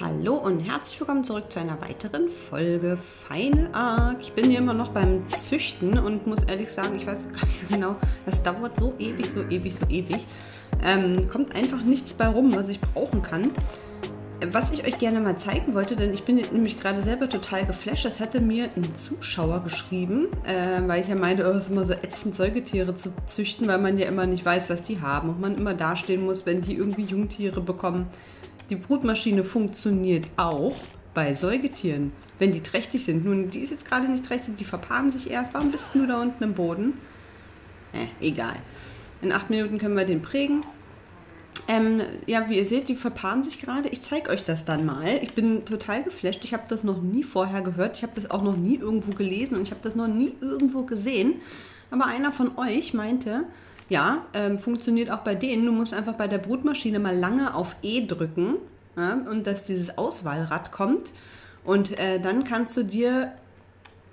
Hallo und herzlich willkommen zurück zu einer weiteren Folge Final Ark. Ich bin hier immer noch beim Züchten und muss ehrlich sagen, ich weiß gar nicht so genau, das dauert so ewig, so ewig, so ewig. Kommt einfach nichts bei rum, was ich brauchen kann. Was ich euch gerne mal zeigen wollte, denn ich bin nämlich gerade selber total geflasht. Das hatte mir ein Zuschauer geschrieben, weil ich ja meinte, es ist immer so ätzend, Säugetiere zu züchten, weil man ja immer nicht weiß, was die haben und man immer dastehen muss, wenn die irgendwie Jungtiere bekommen. Die Brutmaschine funktioniert auch bei Säugetieren, wenn die trächtig sind. Nun, die ist jetzt gerade nicht trächtig, die verpaaren sich erst. Warum bist du da unten im Boden? Egal. In 8 Minuten können wir den prägen. Ja, wie ihr seht, die verpaaren sich gerade. Ich zeige euch das dann mal. Ich bin total geflasht. Ich habe das noch nie vorher gehört. Ich habe das auch noch nie irgendwo gelesen und ich habe das noch nie irgendwo gesehen. Aber einer von euch meinte, ja, funktioniert auch bei denen. Du musst einfach bei der Brutmaschine mal lange auf E drücken, ja, und dass dieses Auswahlrad kommt. Und dann kannst du dir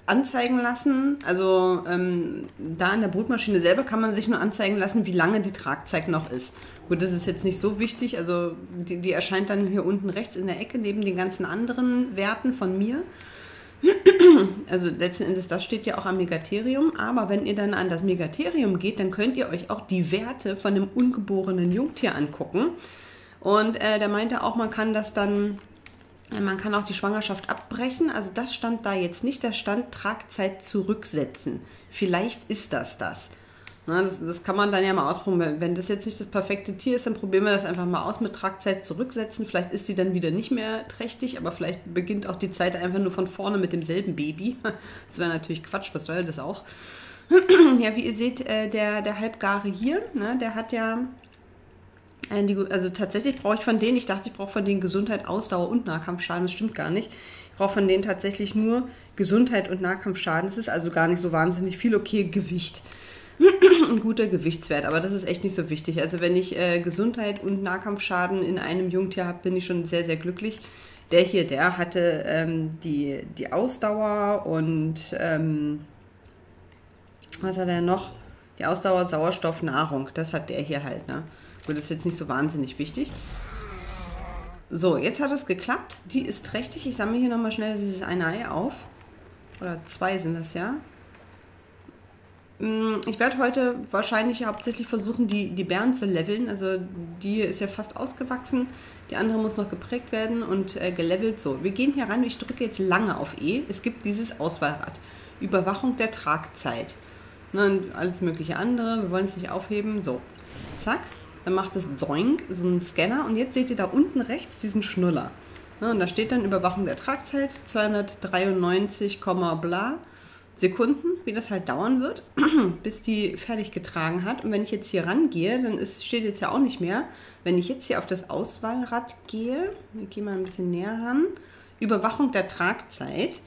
anzeigen lassen, also da in der Brutmaschine selber kann man sich nur anzeigen lassen, wie lange die Tragzeit noch ist. Gut, das ist jetzt nicht so wichtig, also die erscheint dann hier unten rechts in der Ecke neben den ganzen anderen Werten von mir. Also letzten Endes, das steht ja auch am Megatherium, aber wenn ihr dann an das Megatherium geht, dann könnt ihr euch auch die Werte von einem ungeborenen Jungtier angucken. Und der meinte auch, man kann das dann, man kann auch die Schwangerschaft abbrechen. Also das stand da jetzt nicht, da stand Tragzeit zurücksetzen. Vielleicht ist das. Na, das kann man dann ja mal ausprobieren. Wenn das jetzt nicht das perfekte Tier ist, dann probieren wir das einfach mal aus mit Tragzeit zurücksetzen. Vielleicht ist sie dann wieder nicht mehr trächtig, aber vielleicht beginnt auch die Zeit einfach nur von vorne mit demselben Baby. Das wäre natürlich Quatsch, was soll das auch? Ja, wie ihr seht, der Halbgare hier, ne, der hat ja... Also tatsächlich brauche ich von denen, ich dachte, ich brauche von denen Gesundheit, Ausdauer und Nahkampfschaden. Das stimmt gar nicht. Ich brauche von denen tatsächlich nur Gesundheit und Nahkampfschaden. Das ist also gar nicht so wahnsinnig viel. Okay, Gewicht. Ein guter Gewichtswert, aber das ist echt nicht so wichtig. Also wenn ich Gesundheit und Nahkampfschaden in einem Jungtier habe, bin ich schon sehr, sehr glücklich. Der hier, der hatte die Ausdauer und was hat er noch? Die Ausdauer, Sauerstoff, Nahrung. Das hat der hier halt, ne? Gut, das ist jetzt nicht so wahnsinnig wichtig. So, jetzt hat es geklappt. Die ist trächtig. Ich sammle hier nochmal schnell dieses eine Ei auf. Oder 2 sind das ja. Ich werde heute wahrscheinlich hauptsächlich versuchen, die Bären zu leveln. Also die ist ja fast ausgewachsen. Die andere muss noch geprägt werden und gelevelt. So, wir gehen hier ran. Ich drücke jetzt lange auf E. Es gibt dieses Auswahlrad. Überwachung der Tragzeit. Ne, und alles mögliche andere. Wir wollen es nicht aufheben. So, zack. Dann macht es Zoink, so einen Scanner. Und jetzt seht ihr da unten rechts diesen Schnuller. Ne, und da steht dann Überwachung der Tragzeit, 293, bla Sekunden, wie das halt dauern wird, bis die fertig getragen hat. Und wenn ich jetzt hier rangehe, dann steht jetzt ja auch nicht mehr. Wenn ich jetzt hier auf das Auswahlrad gehe, ich gehe mal ein bisschen näher ran, Überwachung der Tragzeit,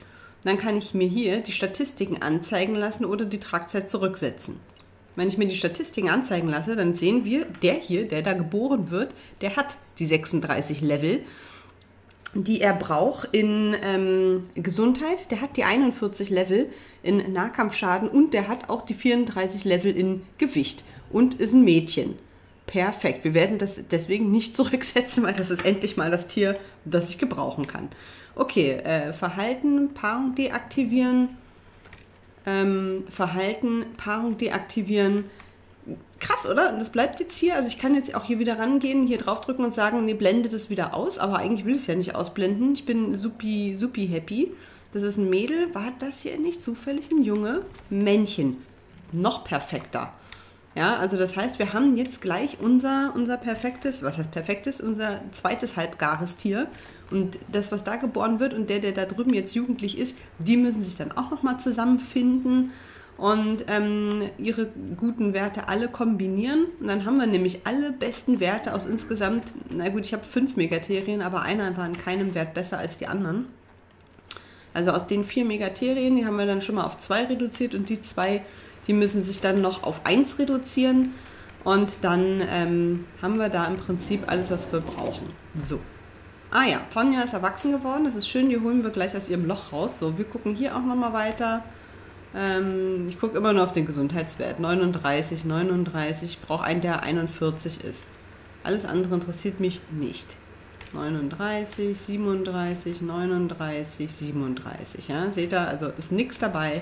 dann kann ich mir hier die Statistiken anzeigen lassen oder die Tragzeit zurücksetzen. Wenn ich mir die Statistiken anzeigen lasse, dann sehen wir, der hier, der da geboren wird, der hat die 36 Level, die er braucht in Gesundheit, der hat die 41 Level in Nahkampfschaden und der hat auch die 34 Level in Gewicht und ist ein Mädchen. Perfekt. Wir werden das deswegen nicht zurücksetzen, weil das ist endlich mal das Tier, das ich gebrauchen kann. Okay, Verhalten, Paarung deaktivieren. Verhalten, Paarung deaktivieren. Krass, oder? Das bleibt jetzt hier. Also ich kann jetzt auch hier wieder rangehen, hier draufdrücken und sagen, nee, blende das wieder aus. Aber eigentlich will ich es ja nicht ausblenden. Ich bin supi, supi happy. Das ist ein Mädel. War das hier nicht zufällig ein Junge? Männchen. Noch perfekter. Ja, also das heißt, wir haben jetzt gleich unser perfektes, was heißt perfektes, unser zweites halbgares Tier. Und das, was da geboren wird und der da drüben jetzt jugendlich ist, die müssen sich dann auch nochmal zusammenfinden und ihre guten Werte alle kombinieren. Und dann haben wir nämlich alle besten Werte aus insgesamt, na gut, ich habe 5 Megatherium, aber einer war in keinem Wert besser als die anderen. Also aus den 4 Megatherium, die haben wir dann schon mal auf 2 reduziert und die 2, die müssen sich dann noch auf 1 reduzieren. Und dann haben wir da im Prinzip alles, was wir brauchen. So. Ah ja, Tonja ist erwachsen geworden. Das ist schön, die holen wir gleich aus ihrem Loch raus. So, wir gucken hier auch nochmal weiter. Ich gucke immer nur auf den Gesundheitswert. 39, 39. Ich brauche einen, der 41 ist. Alles andere interessiert mich nicht. 39, 37, 39, 37. Ja? Seht ihr, also ist nichts dabei.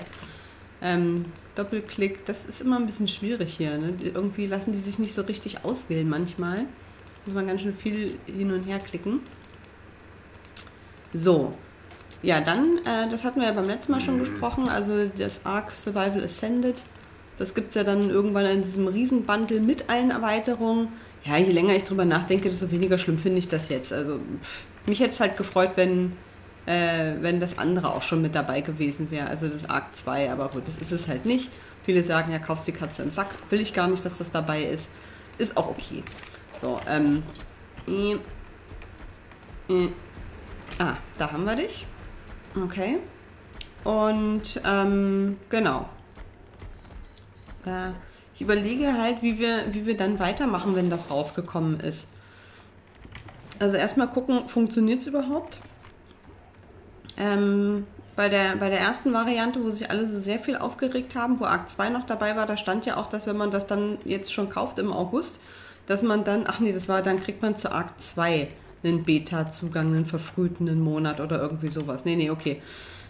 Doppelklick, das ist immer ein bisschen schwierig hier. Ne? Irgendwie lassen die sich nicht so richtig auswählen manchmal. Muss man ganz schön viel hin und her klicken. So, ja dann, das hatten wir ja beim letzten Mal schon besprochen, also das Ark Survival Ascended. Das gibt es ja dann irgendwann in diesem Riesenbundle mit allen Erweiterungen. Ja, je länger ich drüber nachdenke, desto weniger schlimm finde ich das jetzt. Also mich hätte es halt gefreut, wenn das andere auch schon mit dabei gewesen wäre, also das Ark 2, aber gut, das ist es halt nicht. Viele sagen, ja, kaufst die Katze im Sack, will ich gar nicht, dass das dabei ist. Ist auch okay. So, ah, da haben wir dich. Okay. Und, genau. Ich überlege halt, wie wir dann weitermachen, wenn das rausgekommen ist. Also erstmal gucken, funktioniert es überhaupt? Bei der ersten Variante, wo sich alle so sehr viel aufgeregt haben, wo Ark 2 noch dabei war, da stand ja auch, dass wenn man das dann jetzt schon kauft im August, dass man dann, ach nee, das war, dann kriegt man zu Ark 2 einen Beta-Zugang, einen verfrühten Monat oder irgendwie sowas. Nee, nee, okay.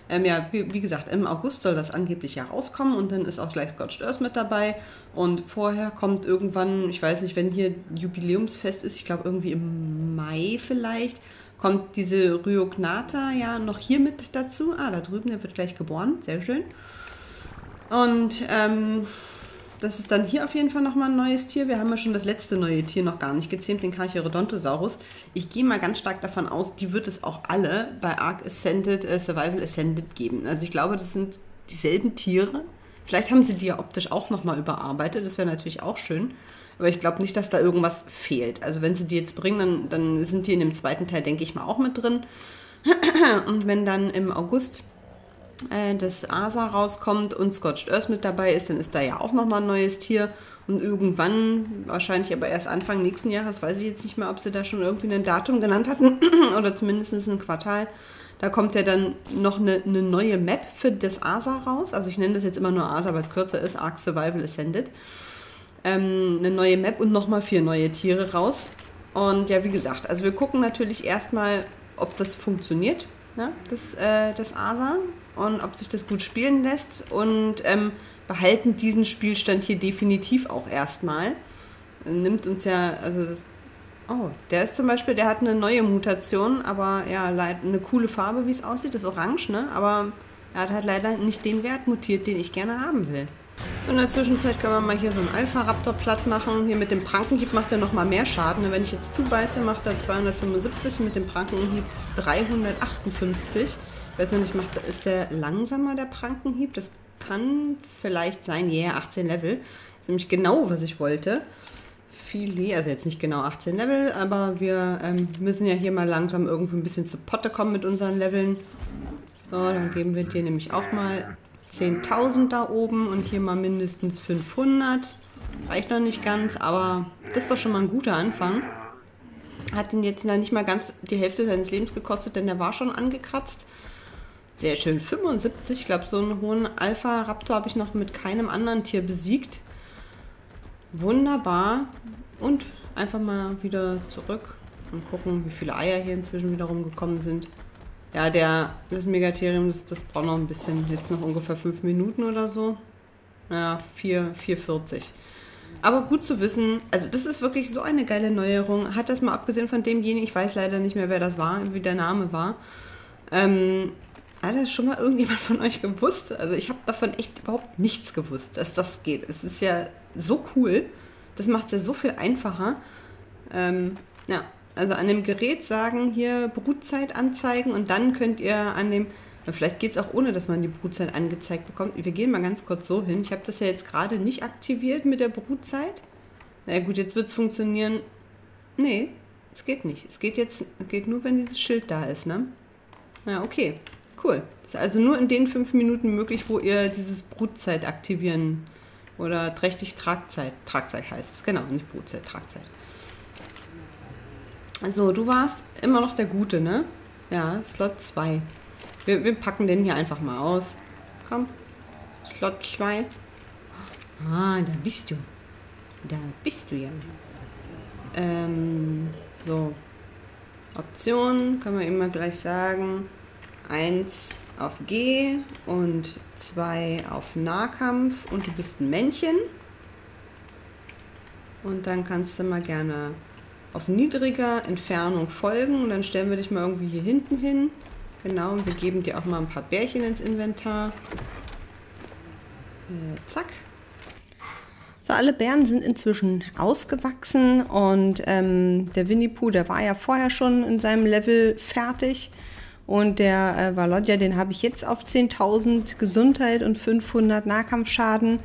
Ja, wie gesagt, im August soll das angeblich ja rauskommen und dann ist auch gleich Scorched Earth mit dabei und vorher kommt irgendwann, ich weiß nicht, wenn hier Jubiläumsfest ist, ich glaube irgendwie im Mai vielleicht, kommt diese Ryognata ja noch hier mit dazu. Ah, da drüben, der wird gleich geboren, sehr schön. Und das ist dann hier auf jeden Fall nochmal ein neues Tier. Wir haben ja schon das letzte neue Tier noch gar nicht gezähmt, den Carcharodontosaurus. Ich gehe mal ganz stark davon aus, die wird es auch alle bei Ark Ascended, Survival Ascended geben. Also ich glaube, das sind dieselben Tiere. Vielleicht haben sie die ja optisch auch nochmal überarbeitet, das wäre natürlich auch schön. Aber ich glaube nicht, dass da irgendwas fehlt. Also wenn sie die jetzt bringen, dann sind die in dem zweiten Teil, denke ich mal, auch mit drin. Und wenn dann im August das Asa rauskommt und Scorched Earth mit dabei ist, dann ist da ja auch nochmal ein neues Tier. Und irgendwann, wahrscheinlich aber erst Anfang nächsten Jahres, weiß ich jetzt nicht mehr, ob sie da schon irgendwie ein Datum genannt hatten oder zumindest ein Quartal, da kommt ja dann noch eine neue Map für das Asa raus. Also ich nenne das jetzt immer nur Asa, weil es kürzer ist, Ark Survival Ascended. Eine neue Map und nochmal 4 neue Tiere raus. Und ja, wie gesagt, also wir gucken natürlich erstmal, ob das funktioniert, ne? das Asa. Und ob sich das gut spielen lässt und behalten diesen Spielstand hier definitiv auch erstmal. Nimmt uns ja, also das, oh, der ist zum Beispiel, der hat eine neue Mutation, aber ja, eine coole Farbe, wie es aussieht, ist orange, ne? Aber er hat halt leider nicht den Wert mutiert, den ich gerne haben will. In der Zwischenzeit können wir mal hier so einen Alpha-Raptor platt machen. Hier mit dem Prankenhieb macht er nochmal mehr Schaden. Wenn ich jetzt zubeiße, macht er 275 und mit dem Prankenhieb 358. Ich weiß nicht, ist der langsamer, der Prankenhieb? Das kann vielleicht sein, ja, yeah, 18 Level. Das ist nämlich genau, was ich wollte. Filet, also jetzt nicht genau 18 Level, aber wir müssen ja hier mal langsam irgendwie ein bisschen zu Potte kommen mit unseren Leveln. So, dann geben wir dir nämlich auch mal 10.000 da oben und hier mal mindestens 500. Reicht noch nicht ganz, aber das ist doch schon mal ein guter Anfang. Hat ihn jetzt nicht mal ganz die Hälfte seines Lebens gekostet, denn der war schon angekratzt. Sehr schön, 75. Ich glaube, so einen hohen Alpha-Raptor habe ich noch mit keinem anderen Tier besiegt. Wunderbar. Und einfach mal wieder zurück und gucken, wie viele Eier hier inzwischen wieder rumgekommen sind. Ja, das Megatherium, das braucht noch ein bisschen. Jetzt noch ungefähr 5 Minuten oder so. Ja, 4,40. Aber gut zu wissen, also das ist wirklich so eine geile Neuerung. Hat das mal abgesehen von demjenigen, ich weiß leider nicht mehr, wer das war, wie der Name war. Hat das schon mal irgendjemand von euch gewusst? Also ich habe davon echt überhaupt nichts gewusst, dass das geht. Es ist ja so cool. Das macht es ja so viel einfacher. Ja, also an dem Gerät sagen, hier Brutzeit anzeigen und dann könnt ihr an dem... Vielleicht geht es auch ohne, dass man die Brutzeit angezeigt bekommt. Wir gehen mal ganz kurz so hin. Ich habe das ja jetzt gerade nicht aktiviert mit der Brutzeit. Na gut, jetzt wird es funktionieren. Nee, es geht nicht. Es geht jetzt nur, wenn dieses Schild da ist, ne? Ja, okay. Cool. Das ist also nur in den 5 Minuten möglich, wo ihr dieses Brutzeit aktivieren oder trächtig Tragzeit. Tragzeit heißt es, genau, nicht Brutzeit, Tragzeit. Also du warst immer noch der Gute, ne? Ja, Slot 2. Wir packen den hier einfach mal aus. Komm, Slot 2. Ah, da bist du. Da bist du ja. So. Optionen können wir immer gleich sagen. 1 auf G und 2 auf Nahkampf und du bist ein Männchen. Und dann kannst du mal gerne auf niedriger Entfernung folgen und dann stellen wir dich mal irgendwie hier hinten hin. Genau, und wir geben dir auch mal ein paar Bärchen ins Inventar. Zack. So, alle Bären sind inzwischen ausgewachsen und der Winnie-Pooh, der war ja vorher schon in seinem Level fertig. Und der Valodia, den habe ich jetzt auf 10.000 Gesundheit und 500 Nahkampfschaden.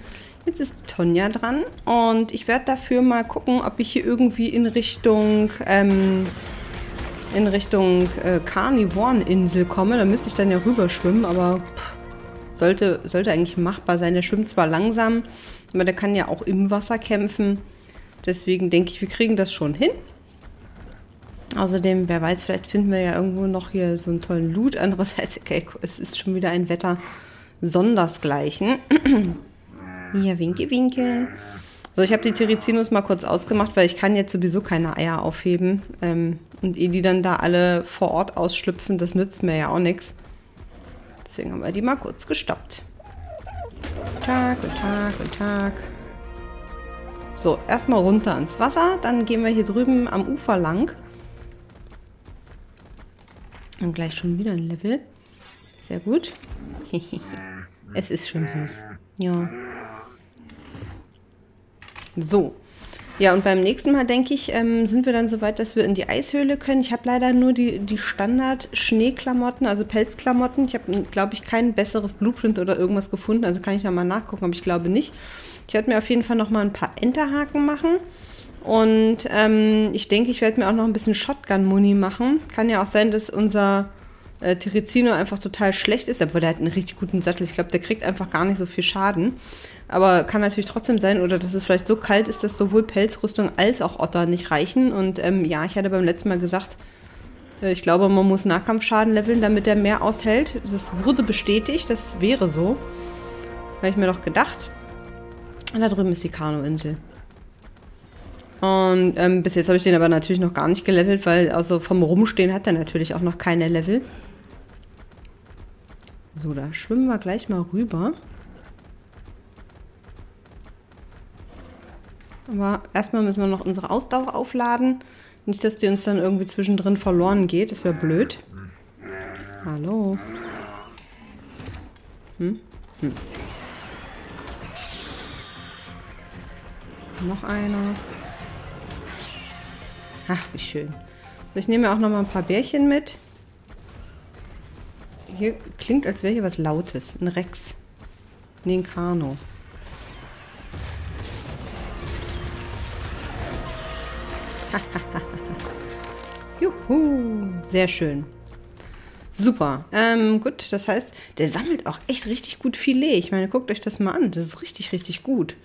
Jetzt ist Tonja dran und ich werde dafür mal gucken, ob ich hier irgendwie in Richtung Carno-Insel komme. Da müsste ich dann ja rüber schwimmen, aber sollte eigentlich machbar sein. Der schwimmt zwar langsam, aber der kann ja auch im Wasser kämpfen. Deswegen denke ich, wir kriegen das schon hin. Außerdem, wer weiß, vielleicht finden wir ja irgendwo noch hier so einen tollen Loot. Andererseits, okay, es ist schon wieder ein Wetter sondersgleichen. Hier, winke, winke. So, ich habe die Therizinos mal kurz ausgemacht, weil ich kann jetzt sowieso keine Eier aufheben. Und ehe die dann da alle vor Ort ausschlüpfen, das nützt mir ja auch nichts. Deswegen haben wir die mal kurz gestoppt. Guten Tag, guten Tag, guten Tag. So, erstmal runter ins Wasser. Dann gehen wir hier drüben am Ufer lang. Und gleich schon wieder ein Level. Sehr gut. Es ist schon süß. Ja. So. Ja, und beim nächsten Mal, denke ich, sind wir dann soweit, dass wir in die Eishöhle können. Ich habe leider nur die Standard-Schneeklamotten, also Pelzklamotten. Ich habe, glaube ich, kein besseres Blueprint oder irgendwas gefunden. Also kann ich da mal nachgucken, aber ich glaube nicht. Ich werde mir auf jeden Fall noch mal ein paar Enterhaken machen. Und ich denke, ich werde mir auch noch ein bisschen Shotgun-Muni machen. Kann ja auch sein, dass unser Therizino einfach total schlecht ist, obwohl der hat einen richtig guten Sattel. Ich glaube, der kriegt einfach gar nicht so viel Schaden. Aber kann natürlich trotzdem sein, oder dass es vielleicht so kalt ist, dass sowohl Pelzrüstung als auch Otter nicht reichen. Und ja, ich hatte beim letzten Mal gesagt, ich glaube, man muss Nahkampfschaden leveln, damit der mehr aushält. Das wurde bestätigt, das wäre so. Habe ich mir doch gedacht. Und da drüben ist die Carno-Insel. Und bis jetzt habe ich den aber natürlich noch gar nicht gelevelt, weil also vom Rumstehen hat er natürlich auch noch keine Level. So, da schwimmen wir gleich mal rüber. Aber erstmal müssen wir noch unsere Ausdauer aufladen. Nicht, dass die uns dann irgendwie zwischendrin verloren geht. Das wäre blöd. Hallo. Noch einer. Ach, wie schön. Ich nehme ja auch noch mal ein paar Bärchen mit. Hier klingt, als wäre hier was Lautes. Ein Rex. Nee, ein Carno. Juhu. Sehr schön. Super. Gut, das heißt, der sammelt auch echt richtig gut Filet. Ich meine, guckt euch das mal an. Das ist richtig, richtig gut.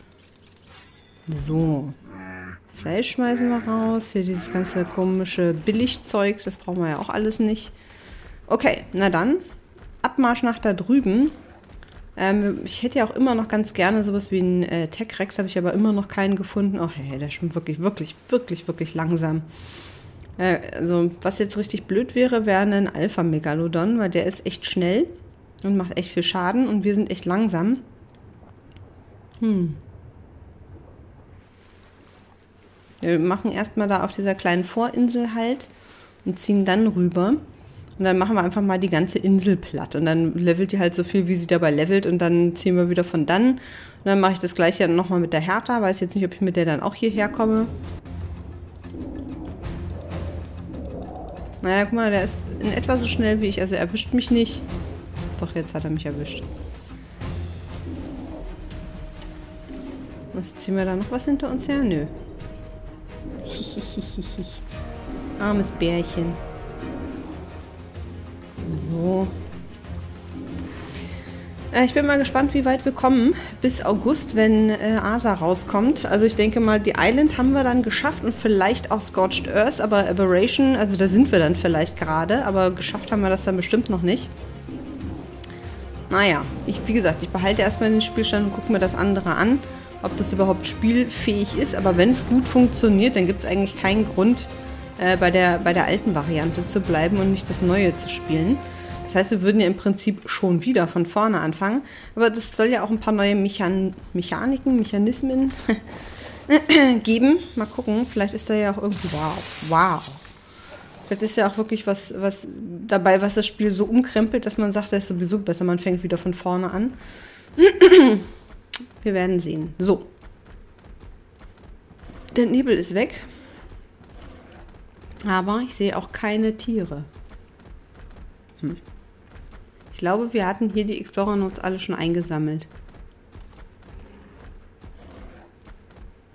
So. Fleisch schmeißen wir raus. Hier dieses ganze komische Billigzeug. Das brauchen wir ja auch alles nicht. Okay, na dann. Abmarsch nach da drüben. Ich hätte ja auch immer noch ganz gerne sowas wie einen Tech-Rex. Habe ich aber immer noch keinen gefunden. Oh, hey, der schwimmt wirklich, wirklich, wirklich, wirklich langsam. Also, was jetzt richtig blöd wäre, wäre ein Alpha-Megalodon. Weil der ist echt schnell und macht echt viel Schaden. Und wir sind echt langsam. Wir machen erstmal da auf dieser kleinen Vorinsel halt und ziehen dann rüber. Und dann machen wir einfach mal die ganze Insel platt. Und dann levelt die halt so viel, wie sie dabei levelt. Und dann ziehen wir wieder von dann. Und dann mache ich das gleiche nochmal mit der Hertha. Weiß jetzt nicht, ob ich mit der dann auch hierher komme. Naja, guck mal, der ist in etwa so schnell wie ich. Also er erwischt mich nicht. Doch, jetzt hat er mich erwischt. Was, ziehen wir da noch was hinter uns her? Nö. Armes Bärchen. So. Ich bin mal gespannt, wie weit wir kommen bis August, wenn Asa rauskommt. Also ich denke mal, die Island haben wir dann geschafft und vielleicht auch Scorched Earth, aber Aberration, also da sind wir dann vielleicht gerade, aber geschafft haben wir das dann bestimmt noch nicht. Naja, wie gesagt, ich behalte erstmal den Spielstand und gucke mir das andere an. Ob das überhaupt spielfähig ist, aber wenn es gut funktioniert, dann gibt es eigentlich keinen Grund, bei der alten Variante zu bleiben und nicht das Neue zu spielen. Das heißt, wir würden ja im Prinzip schon wieder von vorne anfangen. Aber das soll ja auch ein paar neue Mechanismen geben. Mal gucken, vielleicht ist da ja auch irgendwie... Wow, wow. Vielleicht ist ja auch wirklich was dabei, was das Spiel so umkrempelt, dass man sagt, das ist sowieso besser. Man fängt wieder von vorne an. Wir werden sehen. So. Der Nebel ist weg. Aber ich sehe auch keine Tiere. Hm. Ich glaube, wir hatten hier die Explorer Notes alle schon eingesammelt.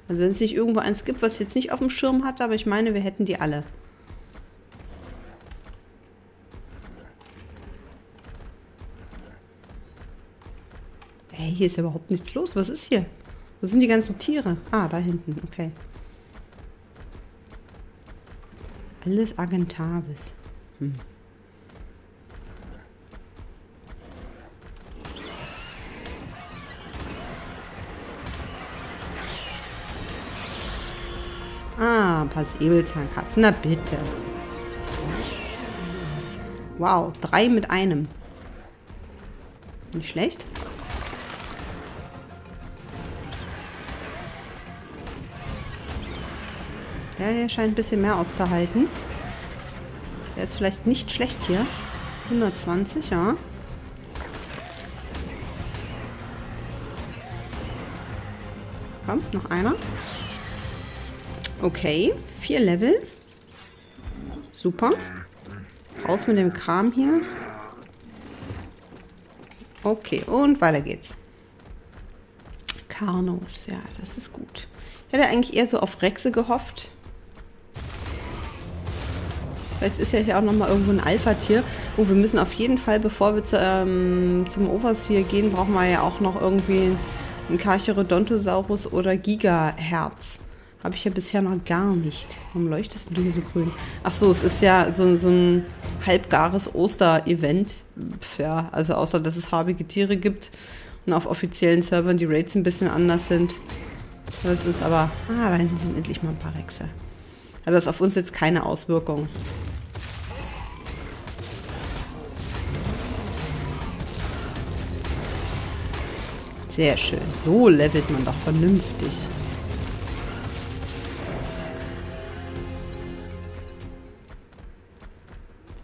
Also wenn es nicht irgendwo eins gibt, was ich jetzt nicht auf dem Schirm hatte, aber ich meine, wir hätten die alle. Hey, hier ist ja überhaupt nichts los. Was ist hier? Wo sind die ganzen Tiere? Ah, da hinten. Okay. Alles Argentavis. Hm. Ah, ein paar Säbelzahnkatzen. Na bitte. Wow, 3 mit einem. Nicht schlecht. Ja, der scheint ein bisschen mehr auszuhalten. Der ist vielleicht nicht schlecht hier. 120, ja. Komm, noch einer. Okay, 4 Level. Super. Raus mit dem Kram hier. Okay, und weiter geht's. Carnos, ja, das ist gut. Ich hätte eigentlich eher so auf Rechse gehofft. Vielleicht ist ja hier auch nochmal irgendwo ein Alpha-Tier. Oh, wir müssen auf jeden Fall, bevor wir zum Overseer gehen, brauchen wir ja auch noch irgendwie einen Carcharodontosaurus oder Gigaherz. Habe ich ja bisher noch gar nicht. Warum leuchtest du hier so grün? Ach so, es ist ja so ein halbgares Oster-Event. Ja, also außer, dass es farbige Tiere gibt und auf offiziellen Servern die Raids ein bisschen anders sind. Das ist aber... Ah, da hinten sind endlich mal ein paar Rechse. Hat das auf uns jetzt keine Auswirkung. Sehr schön. So levelt man doch vernünftig.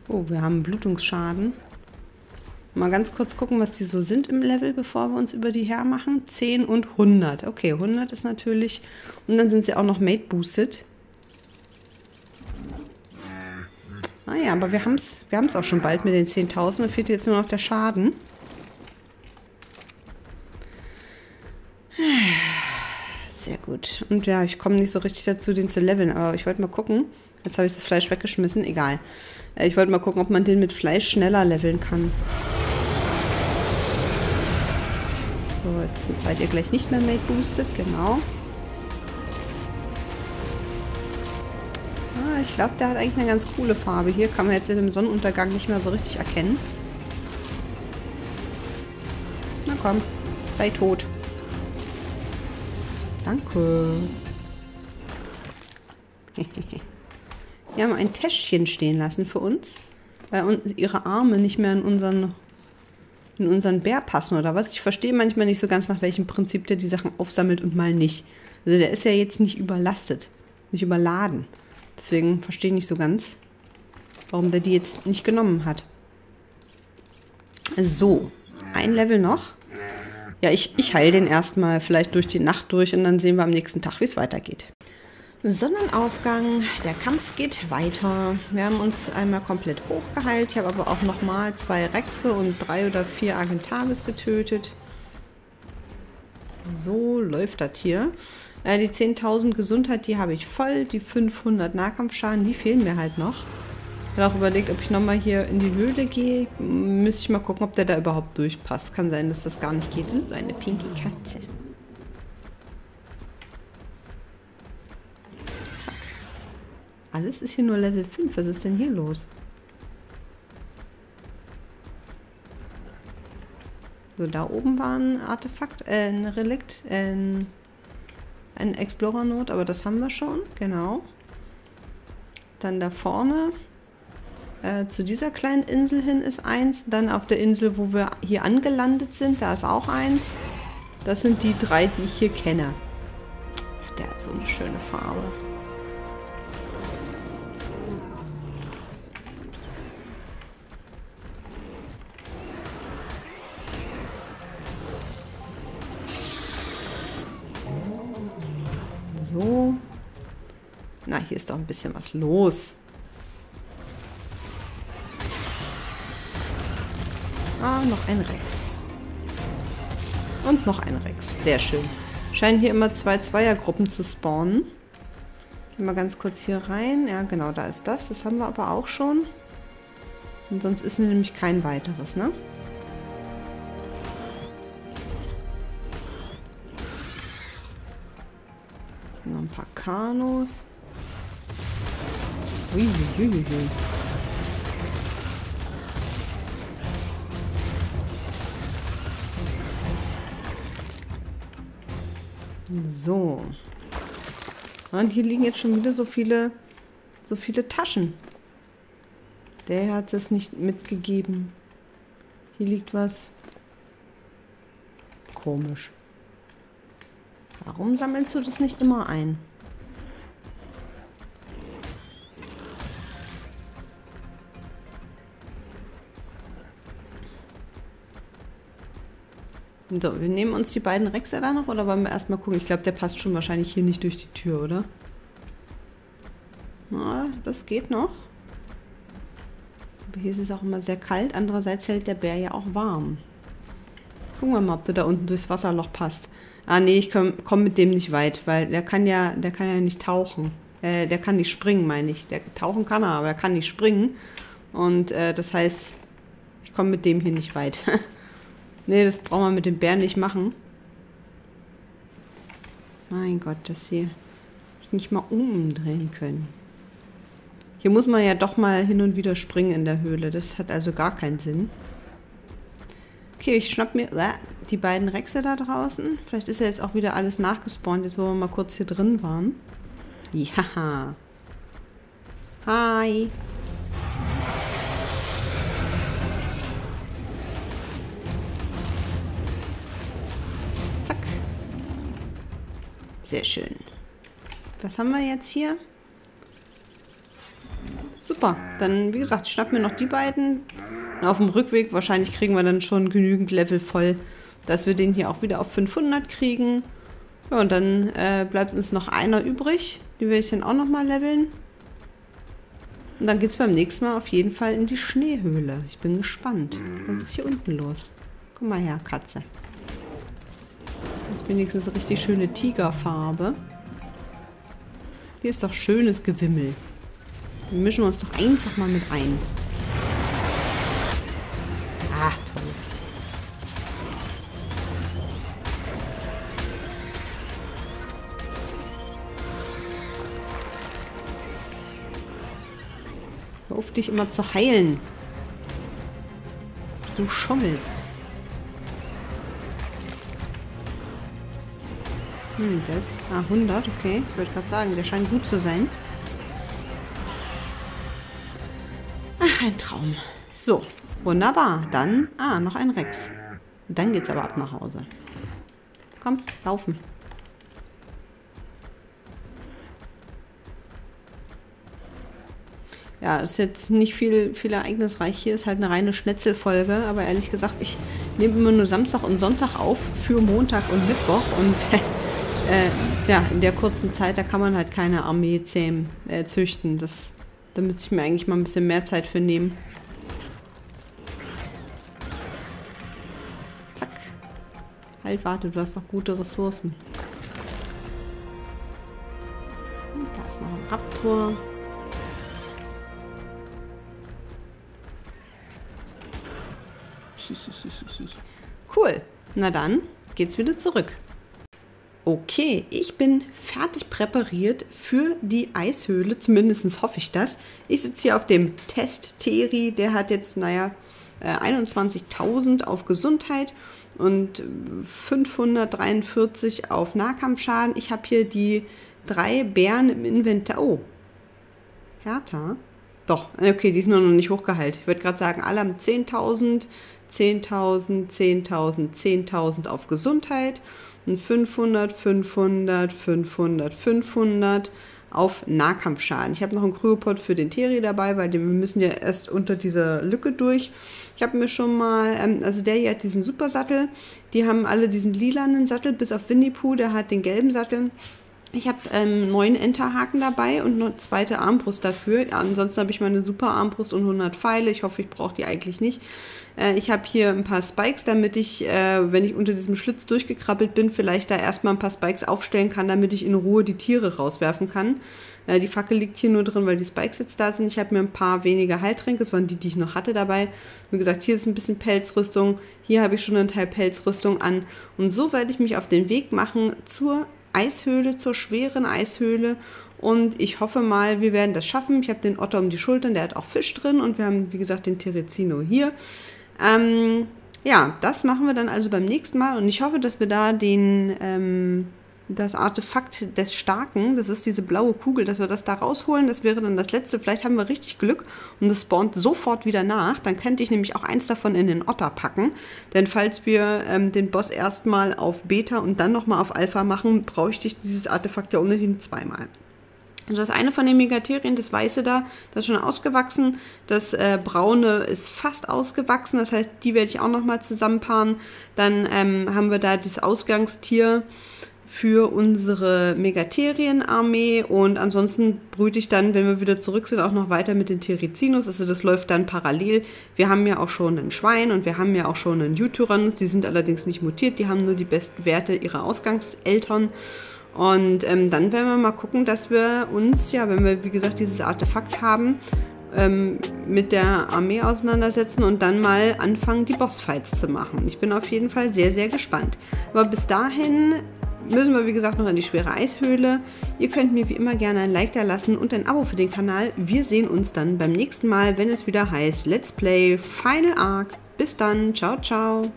Oh, wir haben Blutungsschaden. Mal ganz kurz gucken, was die so sind im Level, bevor wir uns über die hermachen. 10 und 100. Okay, 100 ist natürlich... Und dann sind sie auch noch Mate Boosted. Naja, aber wir haben's auch schon bald mit den 10.000. Da fehlt jetzt nur noch der Schaden. Sehr gut. Und ja, ich komme nicht so richtig dazu, den zu leveln. Aber ich wollte mal gucken. Jetzt habe ich das Fleisch weggeschmissen. Egal. Ich wollte mal gucken, ob man den mit Fleisch schneller leveln kann. So, jetzt seid ihr gleich nicht mehr Mate Boosted, genau. Ah, ich glaube, der hat eigentlich eine ganz coole Farbe. Hier kann man jetzt in dem Sonnenuntergang nicht mehr so richtig erkennen. Na komm, sei tot. Danke. Wir haben ein Täschchen stehen lassen für uns, weil uns ihre Arme nicht mehr in unseren Bär passen oder was. Ich verstehe manchmal nicht so ganz, nach welchem Prinzip der die Sachen aufsammelt und mal nicht. Also der ist ja jetzt nicht überlastet, nicht überladen. Deswegen verstehe ich nicht so ganz, warum der die jetzt nicht genommen hat. So, ein Level noch. Ja, ich heile den erstmal vielleicht durch die Nacht durch und dann sehen wir am nächsten Tag, wie es weitergeht. Sonnenaufgang, der Kampf geht weiter. Wir haben uns einmal komplett hochgeheilt. Ich habe aber auch nochmal 2 Rechse und 3 oder 4 Argentavis getötet. So läuft das hier. Die 10.000 Gesundheit, die habe ich voll. Die 500 Nahkampfschaden, die fehlen mir halt noch. Ich habe auch überlegt, ob ich nochmal hier in die Höhle gehe. Müsste ich mal gucken, ob der da überhaupt durchpasst. Kann sein, dass das gar nicht geht. Eine pinke Katze. Alles ist hier nur Level 5. Was ist denn hier los? So, da oben war ein Artefakt, ein Relikt, ein Explorer-Note, aber das haben wir schon, genau. Dann da vorne zu dieser kleinen Insel hin ist eins. Dann auf der Insel, wo wir hier angelandet sind, da ist auch eins. Das sind die drei, die ich hier kenne. Ach, der hat so eine schöne Farbe. So. Na, hier ist doch ein bisschen was los. Ah, noch ein Rex. Und noch ein Rex. Sehr schön. Scheinen hier immer zwei Zweiergruppen zu spawnen. Gehen wir ganz kurz hier rein. Ja, genau, da ist das. Das haben wir aber auch schon. Und sonst ist nämlich kein weiteres, ne? Noch ein paar Kanos. Uiuiuiui. So. Und hier liegen jetzt schon wieder so viele Taschen. Der hat es nicht mitgegeben. Hier liegt was. Komisch. Warum sammelst du das nicht immer ein? So, wir nehmen uns die beiden Rexer da noch, oder wollen wir erstmal gucken? Ich glaube, der passt schon wahrscheinlich hier nicht durch die Tür, oder? Na, das geht noch. Aber hier ist es auch immer sehr kalt. Andererseits hält der Bär ja auch warm. Gucken wir mal, ob der da unten durchs Wasserloch passt. Ah, nee, ich komm mit dem nicht weit, weil der kann ja nicht tauchen. Der kann nicht springen, meine ich. Der tauchen kann er, aber er kann nicht springen. Und das heißt, ich komme mit dem hier nicht weit. Nee, das brauchen wir mit dem Bären nicht machen. Mein Gott, das hier ich nicht mal umdrehen können. Hier muss man ja doch mal hin und wieder springen in der Höhle. Das hat also gar keinen Sinn. Okay, ich schnapp mir die beiden Rechse da draußen. Vielleicht ist ja jetzt auch wieder alles nachgespawnt, jetzt wo wir mal kurz hier drin waren. Ja. Hi. Sehr schön. Was haben wir jetzt hier? Super. Dann, wie gesagt, schnappen wir noch die beiden. Und auf dem Rückweg wahrscheinlich kriegen wir dann schon genügend Level voll, dass wir den hier auch wieder auf 500 kriegen. Ja, und dann bleibt uns noch einer übrig. Die werde ich dann auch nochmal leveln. Und dann geht es beim nächsten Mal auf jeden Fall in die Schneehöhle. Ich bin gespannt. Was ist hier unten los? Guck mal her, Katze. Wenigstens richtig schöne Tigerfarbe. Hier ist doch schönes Gewimmel. Wir mischen uns doch einfach mal mit ein. Ah, toll. Hör auf, dich immer zu heilen. Du schommelst. Hm, das... Ah, 100, okay. Ich wollte gerade sagen, der scheint gut zu sein. Ach, ein Traum. So, wunderbar. Dann... Ah, noch ein Rex. Dann geht's aber ab nach Hause. Komm, laufen. Ja, ist jetzt nicht viel ereignisreich hier. Ist halt eine reine Schnetzelfolge. Aber ehrlich gesagt, ich nehme immer nur Samstag und Sonntag auf für Montag und Mittwoch. Und... ja, in der kurzen Zeit, da kann man halt keine Armee zähmen, züchten. Da müsste ich mir eigentlich mal ein bisschen mehr Zeit für nehmen. Zack. Halt, warte, du hast doch gute Ressourcen. Und da ist noch ein Raptor. Cool. Na dann, geht's wieder zurück. Okay, ich bin fertig präpariert für die Eishöhle, zumindest hoffe ich das. Ich sitze hier auf dem Test Terry, der hat jetzt, naja, 21.000 auf Gesundheit und 543 auf Nahkampfschaden. Ich habe hier die drei Bären im Inventar. Oh, Hertha? Doch, okay, die ist nur noch nicht hochgeheilt. Ich würde gerade sagen, alle haben 10.000, 10.000, 10.000, 10.000 auf Gesundheit und 500, 500, 500, 500 auf Nahkampfschaden. Ich habe noch einen Kryopod für den Terry dabei, weil wir müssen ja erst unter dieser Lücke durch. Ich habe mir schon mal, also der hier hat diesen super Sattel, die haben alle diesen lilanen Sattel, bis auf Winnie-Pooh, der hat den gelben Sattel. Ich habe 9 Enterhaken dabei und eine zweite Armbrust dafür. Ja, ansonsten habe ich meine super Armbrust und 100 Pfeile. Ich hoffe, ich brauche die eigentlich nicht. Ich habe hier ein paar Spikes, damit ich, wenn ich unter diesem Schlitz durchgekrabbelt bin, vielleicht da erstmal ein paar Spikes aufstellen kann, damit ich in Ruhe die Tiere rauswerfen kann. Die Fackel liegt hier nur drin, weil die Spikes jetzt da sind. Ich habe mir ein paar weniger Heiltränke, das waren die, die ich noch hatte dabei. Wie gesagt, hier ist ein bisschen Pelzrüstung. Hier habe ich schon einen Teil Pelzrüstung an. Und so werde ich mich auf den Weg machen zur Eishöhle, zur schweren Eishöhle, und ich hoffe mal, wir werden das schaffen. Ich habe den Otter um die Schultern, der hat auch Fisch drin, und wir haben, wie gesagt, den Therizino hier. Ja, das machen wir dann also beim nächsten Mal, und ich hoffe, dass wir da den, das Artefakt des Starken, das ist diese blaue Kugel, dass wir das da rausholen. Das wäre dann das letzte. Vielleicht haben wir richtig Glück und das spawnt sofort wieder nach. Dann könnte ich nämlich auch eins davon in den Otter packen. Denn falls wir den Boss erstmal auf Beta und dann nochmal auf Alpha machen, bräuchte ich dieses Artefakt ja ohnehin zweimal. Also das eine von den Megatherium, das weiße da, das ist schon ausgewachsen. Das braune ist fast ausgewachsen, das heißt, die werde ich auch nochmal zusammenpaaren. Dann haben wir da das Ausgangstier für unsere Megatherium-Armee, und ansonsten brüte ich dann, wenn wir wieder zurück sind, auch noch weiter mit den Therizinos. Also das läuft dann parallel. Wir haben ja auch schon ein Schwein und wir haben ja auch schon einen Yutyrannus. Die sind allerdings nicht mutiert, die haben nur die besten Werte ihrer Ausgangseltern. Und dann werden wir mal gucken, dass wir uns, ja, wenn wir, wie gesagt, dieses Artefakt haben, mit der Armee auseinandersetzen und dann mal anfangen, die Bossfights zu machen. Ich bin auf jeden Fall sehr, sehr gespannt. Aber bis dahin müssen wir, wie gesagt, noch in die schwere Eishöhle. Ihr könnt mir wie immer gerne ein Like da lassen und ein Abo für den Kanal. Wir sehen uns dann beim nächsten Mal, wenn es wieder heißt Let's Play Final Ark. Bis dann, ciao, ciao.